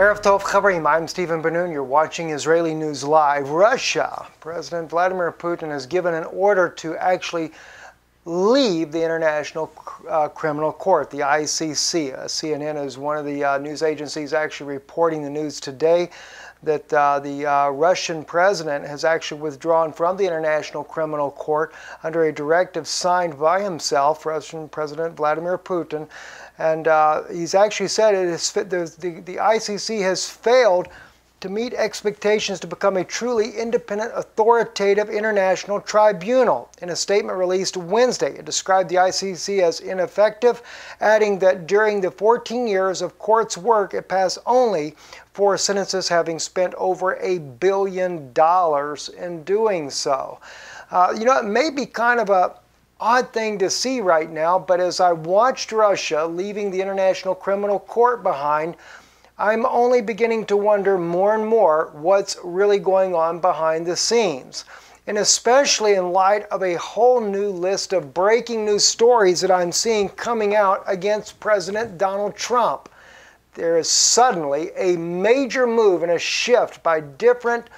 Erev Tov Chavarim, I'm Stephen Ben-Noon. You're watching Israeli News Live. Russia, President Vladimir Putin has given an order to actually leave the International Criminal Court, the ICC. CNN is one of the news agencies actually reporting the news today that the Russian president has actually withdrawn from the International Criminal Court under a directive signed by himself, Russian President Vladimir Putin. And he's actually said it is the ICC has failed to meet expectations to become a truly independent, authoritative international tribunal. In a statement released Wednesday, it described the ICC as ineffective, adding that during the 14 years of court's work, it passed only 4 sentences, having spent over $1 billion in doing so. You know, it may be kind of a odd thing to see right now, but as I watched Russia leaving the International Criminal Court behind, I'm only beginning to wonder more and more what's really going on behind the scenes, and especially in light of a whole new list of breaking news stories that I'm seeing coming out against President Donald Trump. There is suddenly a major move and a shift by different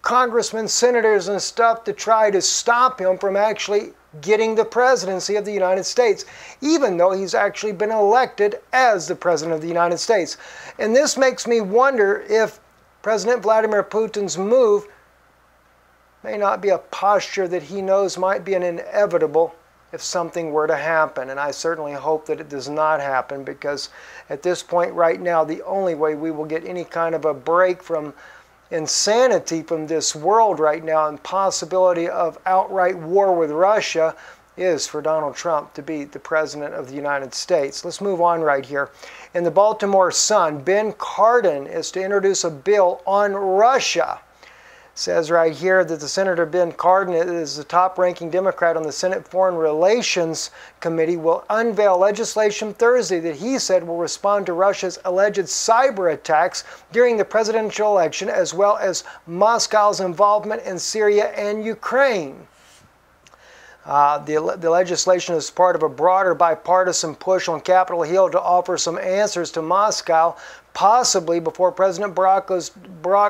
congressmen, senators, and stuff to try to stop him from actually getting the presidency of the United States, even though he's actually been elected as the president of the United States. And this makes me wonder if President Vladimir Putin's move may not be a posture that he knows might be an inevitable if something were to happen. And I certainly hope that it does not happen, because at this point right now, the only way we will get any kind of a break from insanity from this world right now and possibility of outright war with Russia is for Donald Trump to be the president of the United States. Let's move on right here. In the Baltimore Sun, Ben Cardin is to introduce a bill on Russia. It says right here that the Senator Ben Cardin is the top-ranking Democrat on the Senate Foreign Relations Committee, will unveil legislation Thursday that he said will respond to Russia's alleged cyber attacks during the presidential election, as well as Moscow's involvement in Syria and Ukraine. The legislation is part of a broader bipartisan push on Capitol Hill to offer some answers to Moscow, possibly before President Barack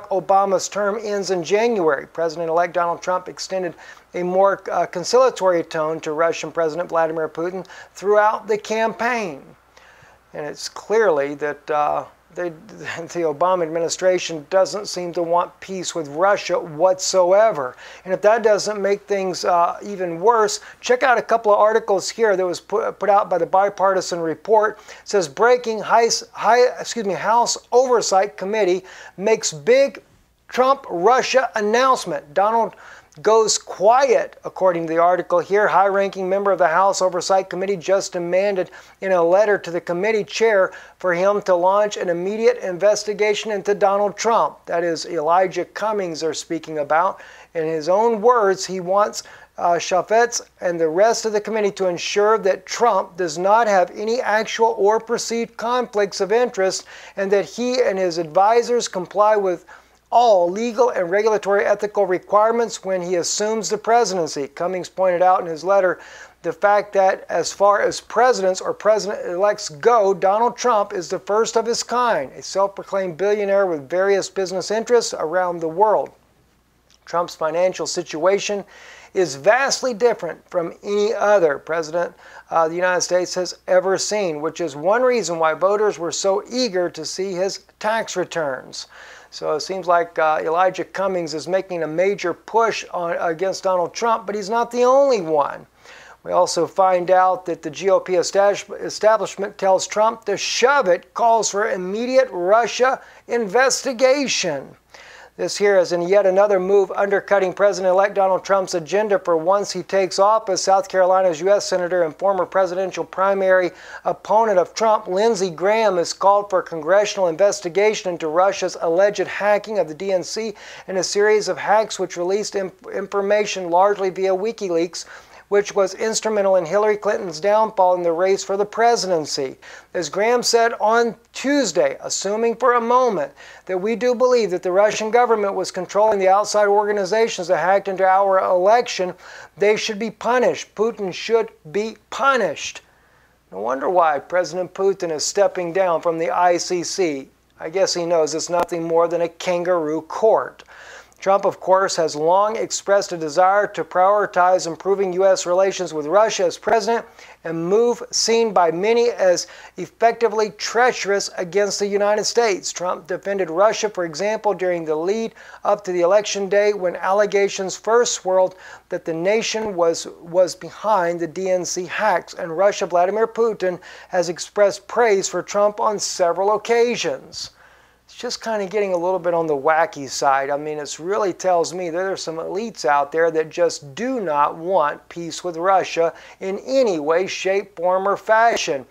Obama's term ends in January. President-elect Donald Trump extended a more conciliatory tone to Russian President Vladimir Putin throughout the campaign. And it's clearly that the Obama administration doesn't seem to want peace with Russia whatsoever. And if that doesn't make things even worse, check out a couple of articles here that was put out by the Bipartisan Report. It says, breaking House Oversight Committee makes big Trump-Russia announcement. Donald goes quiet, according to the article here. High-ranking member of the House Oversight Committee just demanded in a letter to the committee chair for him to launch an immediate investigation into Donald Trump. That is Elijah Cummings they're speaking about. In his own words, he wants Shafetz and the rest of the committee to ensure that Trump does not have any actual or perceived conflicts of interest, and that he and his advisors comply with all legal and regulatory ethical requirements when he assumes the presidency. Cummings pointed out in his letter the fact that as far as presidents or president-elects go, Donald Trump is the first of his kind, a self-proclaimed billionaire with various business interests around the world. Trump's financial situation is vastly different from any other president the United States has ever seen, which is one reason why voters were so eager to see his tax returns. So it seems like Elijah Cummings is making a major push against Donald Trump, but he's not the only one. We also find out that the GOP establishment tells Trump to shove it, calls for immediate Russia investigation. This here is in yet another move undercutting President-elect Donald Trump's agenda for once he takes office. South Carolina's U.S. Senator and former presidential primary opponent of Trump, Lindsey Graham, has called for a congressional investigation into Russia's alleged hacking of the DNC and a series of hacks which released information largely via WikiLeaks, which was instrumental in Hillary Clinton's downfall in the race for the presidency. As Graham said on Tuesday, assuming for a moment that we do believe that the Russian government was controlling the outside organizations that hacked into our election, they should be punished. Putin should be punished. No wonder why President Putin is stepping down from the ICC. I guess he knows it's nothing more than a kangaroo court. Trump, of course, has long expressed a desire to prioritize improving U.S. relations with Russia as president, a move seen by many as effectively treacherous against the United States. Trump defended Russia, for example, during the lead up to the election day when allegations first swirled that the nation was behind the DNC hacks, and Russia, Vladimir Putin, has expressed praise for Trump on several occasions. It's just kind of getting a little bit on the wacky side. I mean, it really tells me that there's some elites out there that just do not want peace with Russia in any way, shape, form, or fashion.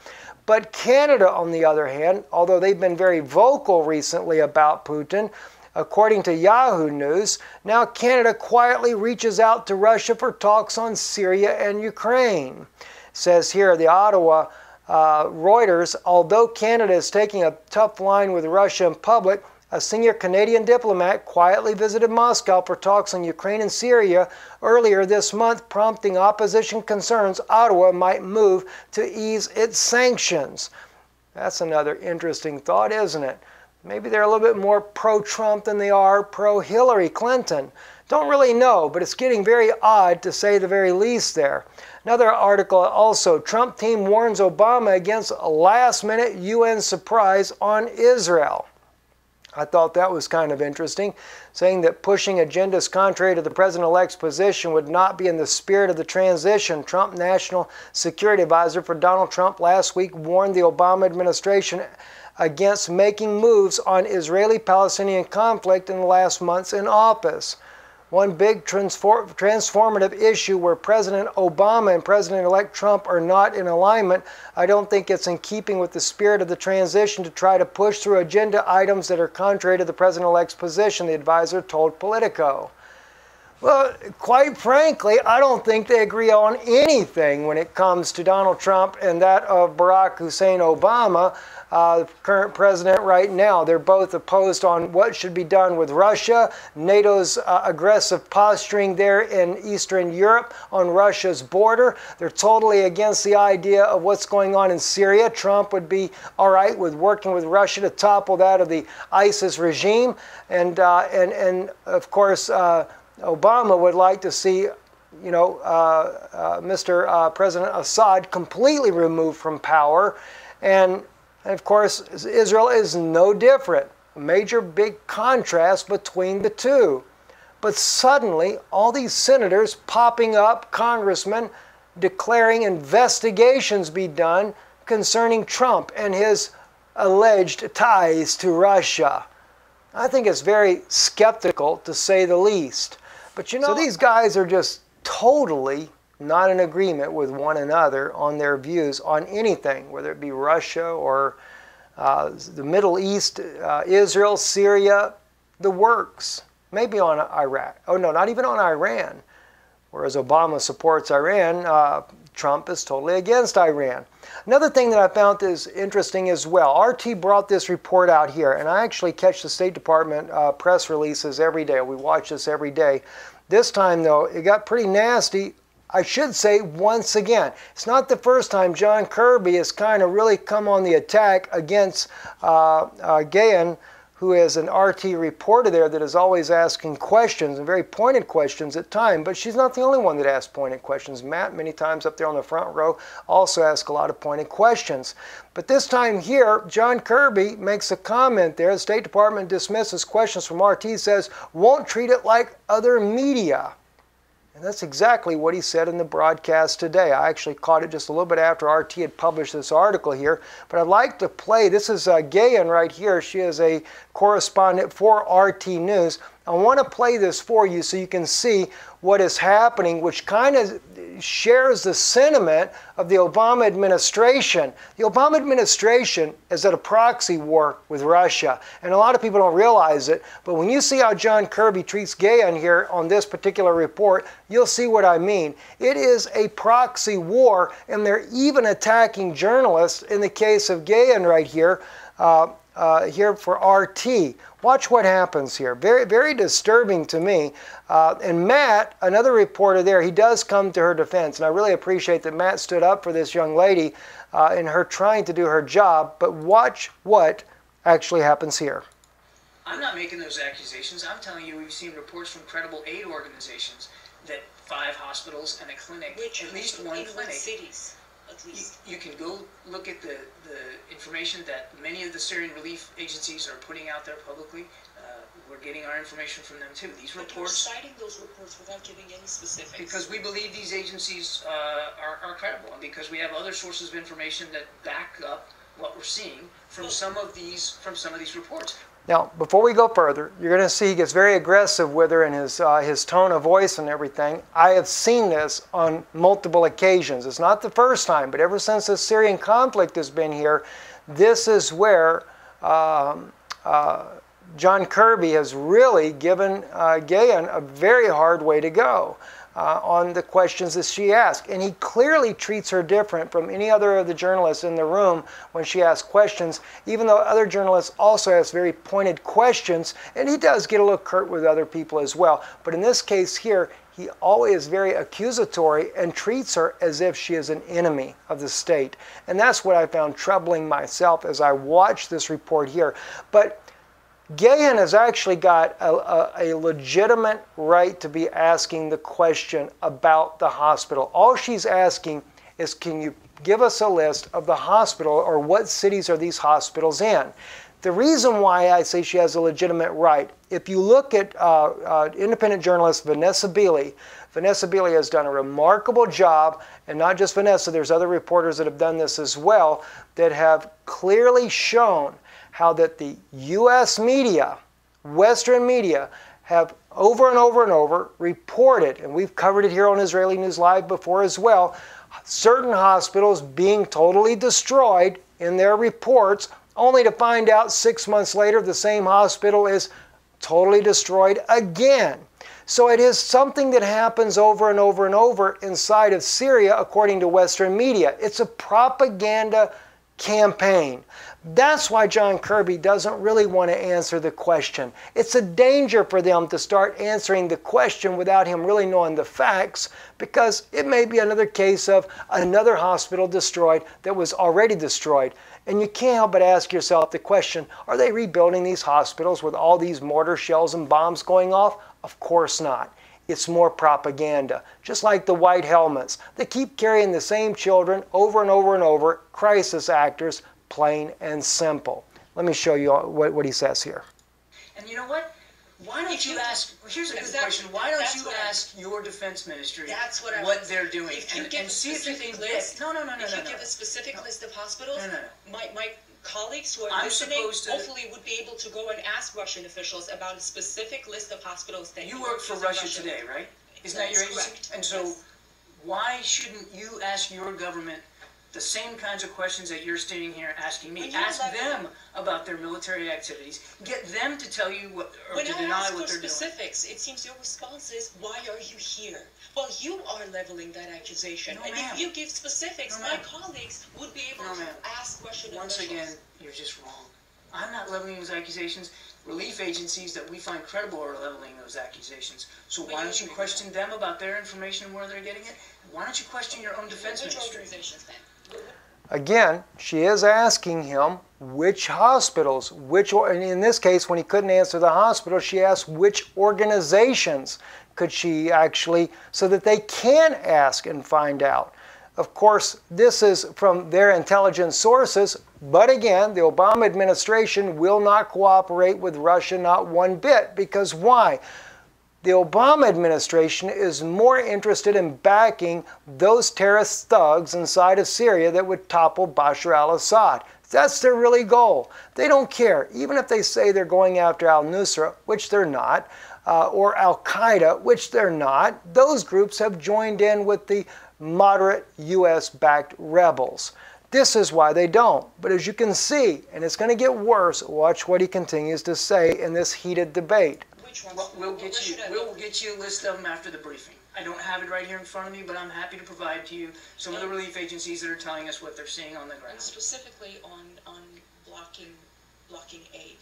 But Canada, on the other hand, although they've been very vocal recently about Putin, according to Yahoo News, now Canada quietly reaches out to Russia for talks on Syria and Ukraine. It says here, the Ottawa Reuters, although Canada is taking a tough line with Russia in public, a senior Canadian diplomat quietly visited Moscow for talks on Ukraine and Syria earlier this month, prompting opposition concerns Ottawa might move to ease its sanctions. That's another interesting thought, isn't it? Maybe they're a little bit more pro-Trump than they are pro-Hillary Clinton. Don't really know, but it's getting very odd to say the very least there. Another article also, Trump team warns Obama against a last-minute UN surprise on Israel. I thought that was kind of interesting, saying that pushing agendas contrary to the president-elect's position would not be in the spirit of the transition. Trump National Security Advisor for Donald Trump last week warned the Obama administration against making moves on Israeli-Palestinian conflict in the last months in office. One big transformative issue where President Obama and President-elect Trump are not in alignment, I don't think it's in keeping with the spirit of the transition to try to push through agenda items that are contrary to the President-elect's position, the advisor told Politico. Well, quite frankly, I don't think they agree on anything when it comes to Donald Trump and that of Barack Hussein Obama, the current president right now. They're both opposed on what should be done with Russia, NATO's aggressive posturing there in Eastern Europe on Russia's border. They're totally against the idea of what's going on in Syria. Trump would be all right with working with Russia to topple that of the ISIS regime. And of course, Obama would like to see, you know, Mr. President Assad completely removed from power. And, of course, Israel is no different. A major big contrast between the two. But suddenly, all these senators popping up, congressmen declaring investigations be done concerning Trump and his alleged ties to Russia. I think it's very skeptical, to say the least. But you know, so these guys are just totally not in agreement with one another on their views on anything, whether it be Russia or the Middle East, Israel, Syria, the works. Maybe on Iraq. Oh no, not even on Iran. Whereas Obama supports Iran, Trump is totally against Iran. Another thing that I found is interesting as well, RT brought this report out here, and I actually catch the State Department press releases every day. We watch this every day. This time, though, it got pretty nasty, I should say, once again. It's not the first time John Kirby has kind of really come on the attack against Gayane, who is an RT reporter there that is always asking questions, and very pointed questions at times, but she's not the only one that asks pointed questions. Matt, many times up there on the front row, also asks a lot of pointed questions. But this time here, John Kirby makes a comment there. The State Department dismisses questions from RT, says, won't treat it like other media. And that's exactly what he said in the broadcast today. I actually caught it just a little bit after RT had published this article here. But I'd like to play, this is Gayane right here. She is a correspondent for RT News. I want to play this for you so you can see what is happening, which kind of shares the sentiment of the Obama administration. The Obama administration is at a proxy war with Russia, and a lot of people don't realize it, but when you see how John Kirby treats Gayane here on this particular report, you'll see what I mean. It is a proxy war, and they're even attacking journalists in the case of Gayane right here, here for RT. Watch what happens here. Very, very disturbing to me. And Matt, another reporter there, he does come to her defense. And I really appreciate that Matt stood up for this young lady in her trying to do her job. But watch what actually happens here. I'm not making those accusations. I'm telling you we've seen reports from credible aid organizations that 5 hospitals and a clinic, at least one clinic, cities, at least. You can go look at the information that many of the Syrian relief agencies are putting out there publicly. We're getting our information from them too. These reports, but you're citing those reports without giving any specifics. Because we believe these agencies are credible, and because we have other sources of information that back up what we're seeing from some of these reports. Now, before we go further, you're going to see he gets very aggressive with her in his tone of voice and everything. I have seen this on multiple occasions. It's not the first time, but ever since the Syrian conflict has been here, this is where John Kirby has really given Gayane a very hard way to go on the questions that she asked. And he clearly treats her different from any other of the journalists in the room when she asks questions, even though other journalists also ask very pointed questions, and he does get a little curt with other people as well. But in this case here, he always is very accusatory and treats her as if she is an enemy of the state. And that's what I found troubling myself as I watched this report here. But Gayane has actually got a legitimate right to be asking the question about the hospital. All she's asking is, can you give us a list of the hospital, or what cities are these hospitals in? The reason why I say she has a legitimate right, if you look at independent journalist Vanessa Beeley, Vanessa Beeley has done a remarkable job, and not just Vanessa, there's other reporters that have done this as well, that have clearly shown how that the U.S. media, Western media, have over and over and over reported, and we've covered it here on Israeli News Live before as well, certain hospitals being totally destroyed in their reports, only to find out 6 months later the same hospital is totally destroyed again. So it is something that happens over and over and over inside of Syria, according to Western media. It's a propaganda campaign. That's why John Kirby doesn't really want to answer the question. It's a danger for them to start answering the question without him really knowing the facts, because it may be another case of another hospital destroyed that was already destroyed. And you can't help but ask yourself the question, are they rebuilding these hospitals with all these mortar shells and bombs going off? Of course not. It's more propaganda, just like the white helmets. They keep carrying the same children over and over and over, crisis actors, plain and simple. Let me show you what he says here. And you know what? Why don't you ask, here's a good question, why don't you ask your defense ministry what they're doing? And see if you can list. No. If you give a specific list of hospitals, my colleagues who are listening hopefully would be able to go and ask Russian officials about a specific list of hospitals that you work for Russia today, right? Isn't that your agency? And so why shouldn't you ask your government the same kinds of questions that you're standing here asking me? Ask them about their military activities. Get them to tell you what, or to deny what they're doing. It seems your response is, why are you here? Well, you are leveling that accusation. And if you give specifics, my colleagues would be able to ask questions. Once again, you're just wrong. I'm not leveling those accusations. Relief agencies that we find credible are leveling those accusations. So why don't you question them about their information and where they're getting it? Why don't you question your own defense ministry? Again, she is asking him which hospitals, and in this case, when he couldn't answer the hospital, she asked which organizations could she actually, so that they can ask and find out. Of course, this is from their intelligence sources, but again, the Obama administration will not cooperate with Russia, not one bit, because why? The Obama administration is more interested in backing those terrorist thugs inside of Syria that would topple Bashar al-Assad. That's their really goal. They don't care, even if they say they're going after al-Nusra, which they're not, or al-Qaeda, which they're not. Those groups have joined in with the moderate U.S.-backed rebels. This is why they don't. But as you can see, and it's going to get worse, watch what he continues to say in this heated debate. We'll get you a list of them after the briefing. I don't have it right here in front of me, but I'm happy to provide to you some of the relief agencies that are telling us what they're seeing on the ground. And specifically on blocking aid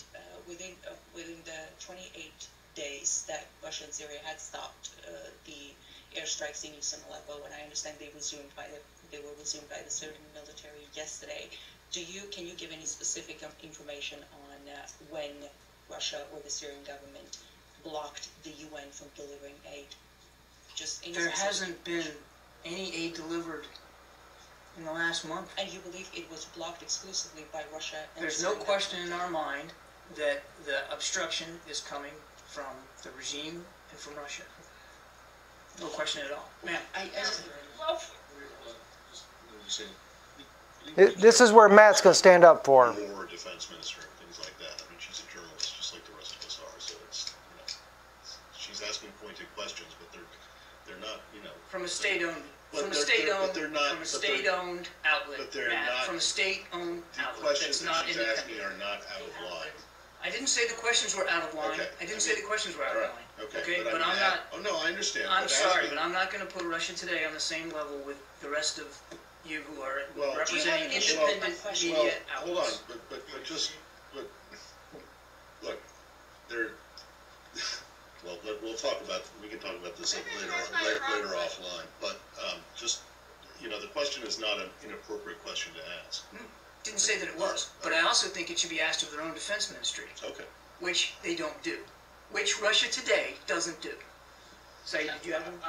within the 28 days that Russia and Syria had stopped the airstrikes in Eastern Aleppo, and I understand they resumed by the Syrian military yesterday. Can you give any specific information on when Russia or the Syrian government blocked the UN from delivering aid. Just there hasn't been any aid delivered in the last month. And you believe it was blocked exclusively by Russia? And there's no question in our mind that the obstruction is coming from the regime and from Russia. No question at all. Ma'am. This is where Matt's going to stand up for him. War, defense minister, and things like that. I mean, she's a journalist just like the rest of us are, so it's, you know, she's asking pointed questions, but they're not, you know. From a state-owned outlet. But they're not. From a state-owned outlet. The questions that she's asking are not out of line. I didn't say the questions were out of line. Okay. I didn't say the questions were out of line. Okay, but I'm not. Oh no, I understand. I'm sorry, but I'm not going to put Russia Today on the same level with the rest of you who are representing independent media outlets. Hold on, but look, there. Well, we'll talk about. We can talk about this later offline. But just, you know, the question is not an inappropriate question to ask. Hmm. Didn't say that it was, but I also think it should be asked of their own defense ministry, which they don't do, which Russia Today doesn't do. So, did you have one?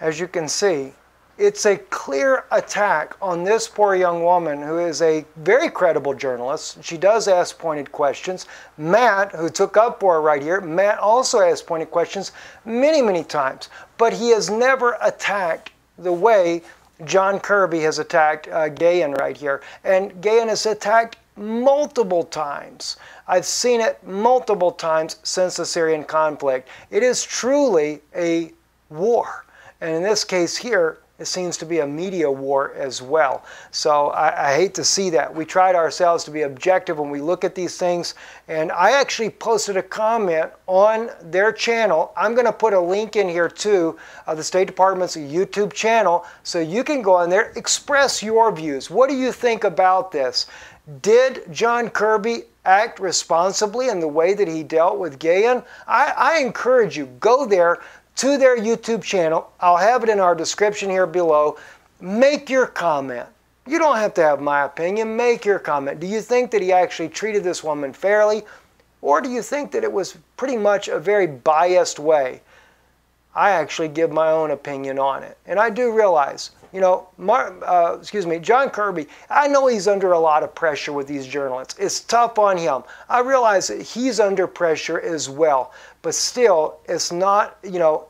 As you can see, it's a clear attack on this poor young woman who is a very credible journalist. She does ask pointed questions. Matt, who took up for her right here, Matt also asked pointed questions many, many times, but he has never attacked the way John Kirby has attacked Gayane right here, and Gayane has attacked multiple times. I've seen it multiple times since the Syrian conflict. It is truly a war, and in this case here, it seems to be a media war as well. So I hate to see that. We tried ourselves to be objective when we look at these things, and I actually posted a comment on their channel. I'm gonna put a link in here to the State Department's YouTube channel, so you can go on there, express your views. What do you think about this? Did John Kirby act responsibly in the way that he dealt with Gayane? I encourage you, go there, to their YouTube channel. I'll have it in our description here below. Make your comment. You don't have to have my opinion. Make your comment. Do you think that he actually treated this woman fairly? Or do you think that it was pretty much a very biased way? I actually give my own opinion on it. And I do realize, you know, John Kirby, I know he's under a lot of pressure with these journalists. It's tough on him. I realize that he's under pressure as well. But still, it's not, you know,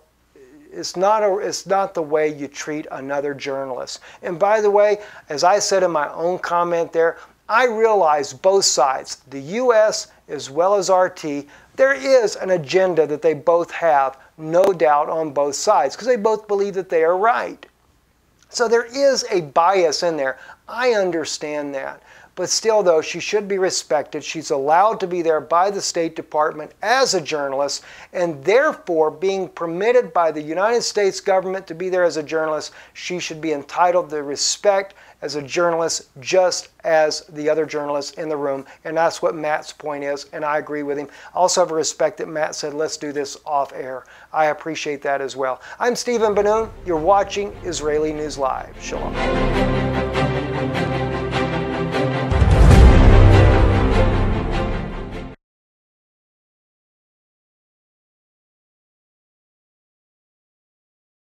it's not the way you treat another journalist. And by the way, as I said in my own comment there, I realize both sides, the U.S. as well as RT, there is an agenda that they both have, no doubt, on both sides, because they both believe that they are right. So there is a bias in there. I understand that. But still, though, she should be respected. She's allowed to be there by the State Department as a journalist, and therefore being permitted by the United States government to be there as a journalist, she should be entitled to respect as a journalist just as the other journalists in the room. And that's what Matt's point is, and I agree with him. I also have a respect that Matt said, let's do this off air. I appreciate that as well. I'm Stephen Ben-Noon. You're watching Israeli News Live. Shalom.